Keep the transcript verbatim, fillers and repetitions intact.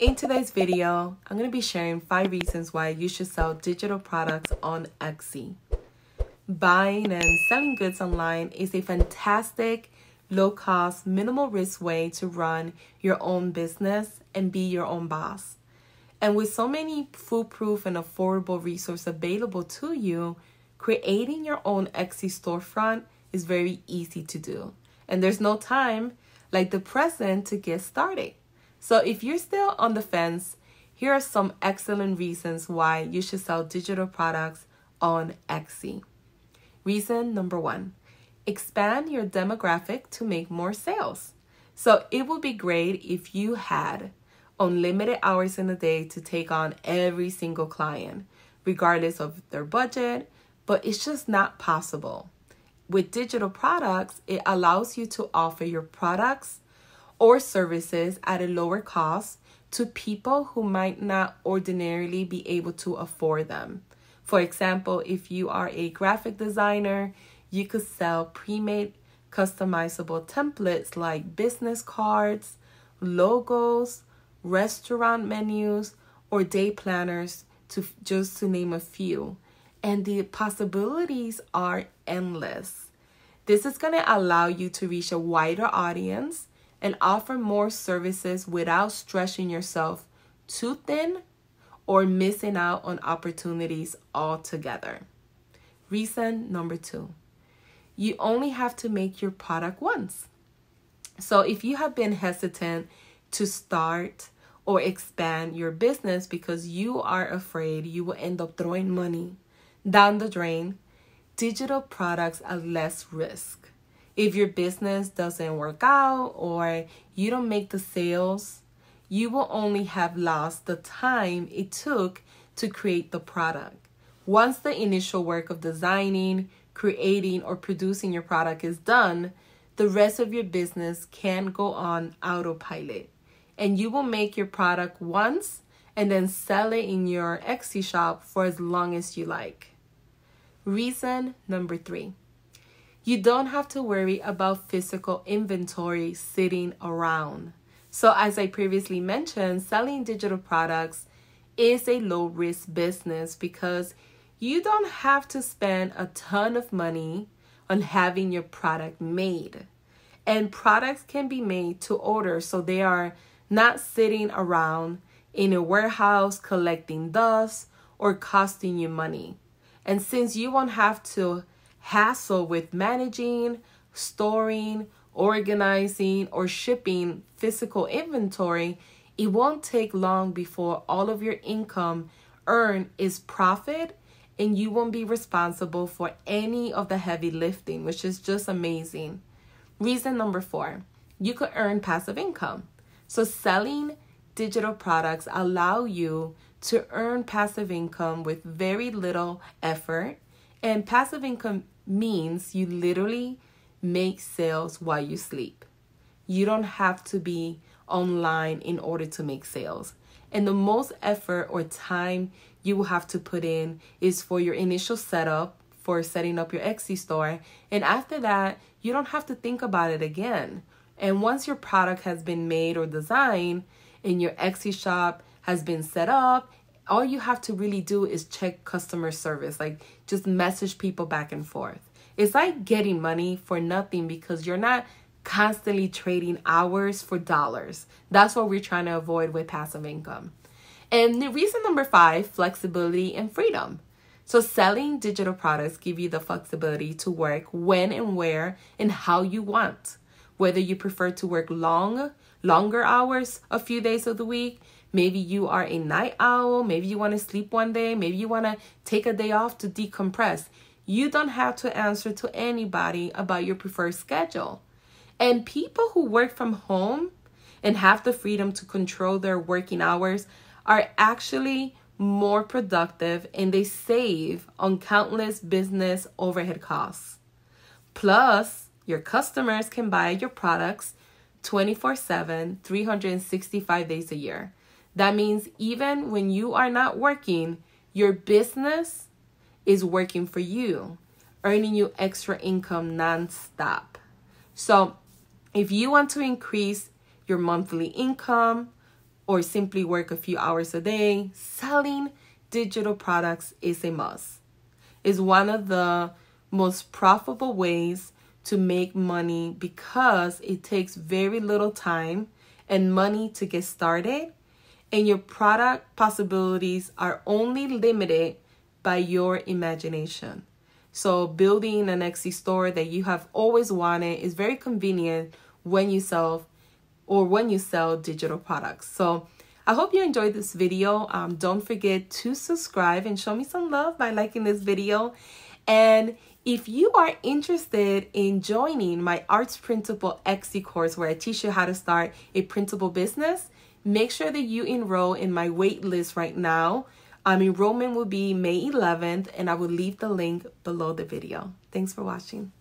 In today's video, I'm going to be sharing five reasons why you should sell digital products on Etsy. Buying and selling goods online is a fantastic, low-cost, minimal-risk way to run your own business and be your own boss. And with so many foolproof and affordable resources available to you, creating your own Etsy storefront is very easy to do. And there's no time like the present to get started. So if you're still on the fence, here are some excellent reasons why you should sell digital products on Etsy. Reason number one, expand your demographic to make more sales. So it would be great if you had unlimited hours in a day to take on every single client, regardless of their budget, but it's just not possible. With digital products, it allows you to offer your products or services at a lower cost to people who might not ordinarily be able to afford them. For example, if you are a graphic designer, you could sell pre-made customizable templates like business cards, logos, restaurant menus, or day planners, to just to name a few. And the possibilities are endless. This is going to allow you to reach a wider audience and offer more services without stretching yourself too thin or missing out on opportunities altogether. Reason number two, you only have to make your product once. So if you have been hesitant to start or expand your business because you are afraid you will end up throwing money down the drain, digital products are less risk. If your business doesn't work out or you don't make the sales, you will only have lost the time it took to create the product. Once the initial work of designing, creating, or producing your product is done, the rest of your business can go on autopilot. And you will make your product once and then sell it in your Etsy shop for as long as you like. Reason number three. You don't have to worry about physical inventory sitting around. So as I previously mentioned, selling digital products is a low-risk business because you don't have to spend a ton of money on having your product made. And products can be made to order, so they are not sitting around in a warehouse collecting dust or costing you money. And since you won't have to hassle with managing, storing, organizing, or shipping physical inventory, it won't take long before all of your income earned is profit and you won't be responsible for any of the heavy lifting, which is just amazing. Reason number four, you could earn passive income. So selling digital products allow you to earn passive income with very little effort. And passive income means you literally make sales while you sleep. You don't have to be online in order to make sales. And the most effort or time you will have to put in is for your initial setup, for setting up your Etsy store. And after that, you don't have to think about it again. And once your product has been made or designed and your Etsy shop has been set up, all you have to really do is check customer service, like just message people back and forth. It's like getting money for nothing because you're not constantly trading hours for dollars. That's what we're trying to avoid with passive income. And the reason number five, flexibility and freedom. So selling digital products give you the flexibility to work when and where and how you want, whether you prefer to work long, longer hours, a few days of the week. Maybe you are a night owl. Maybe you want to sleep one day. Maybe you want to take a day off to decompress. You don't have to answer to anybody about your preferred schedule. And people who work from home and have the freedom to control their working hours are actually more productive and they save on countless business overhead costs. Plus, your customers can buy your products twenty-four seven, three hundred sixty-five days a year. That means even when you are not working, your business is working for you, earning you extra income nonstop. So if you want to increase your monthly income or simply work a few hours a day, selling digital products is a must. It's one of the most profitable ways to make money because it takes very little time and money to get started, and your product possibilities are only limited by your imagination. So building an Etsy store that you have always wanted is very convenient when you sell or when you sell digital products. So I hope you enjoyed this video. Um, don't forget to subscribe and show me some love by liking this video. And if you are interested in joining my Arts Printable Etsy course, where I teach you how to start a printable business, make sure that you enroll in my wait list right now. Um, enrollment will be May eleventh, and I will leave the link below the video. Thanks for watching.